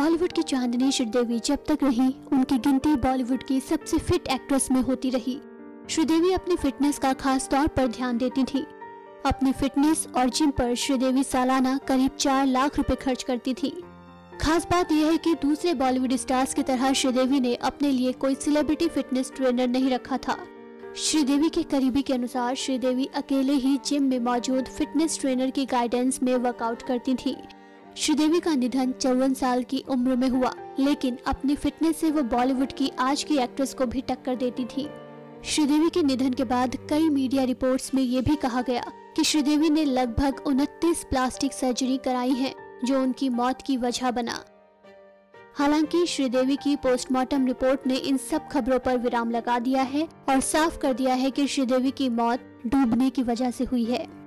बॉलीवुड की चांदनी श्रीदेवी जब तक रही उनकी गिनती बॉलीवुड की सबसे फिट एक्ट्रेस में होती रही। श्रीदेवी अपनी फिटनेस का खास तौर पर ध्यान देती थी। अपनी फिटनेस और जिम पर श्रीदेवी सालाना करीब 4 लाख रुपए खर्च करती थी। खास बात यह है कि दूसरे बॉलीवुड स्टार्स की तरह श्रीदेवी ने अपने लिए कोई सेलिब्रिटी फिटनेस ट्रेनर नहीं रखा था। श्रीदेवी के करीबी के अनुसार श्रीदेवी अकेले ही जिम में मौजूद फिटनेस ट्रेनर की गाइडेंस में वर्कआउट करती थी। श्रीदेवी का निधन 54 साल की उम्र में हुआ, लेकिन अपनी फिटनेस से वो बॉलीवुड की आज की एक्ट्रेस को भी टक्कर देती थी। श्रीदेवी के निधन के बाद कई मीडिया रिपोर्ट्स में ये भी कहा गया कि श्रीदेवी ने लगभग 29 प्लास्टिक सर्जरी कराई है, जो उनकी मौत की वजह बना। हालांकि श्रीदेवी की पोस्टमार्टम रिपोर्ट ने इन सब खबरों पर विराम लगा दिया है और साफ कर दिया है कि श्रीदेवी की मौत डूबने की वजह से हुई है।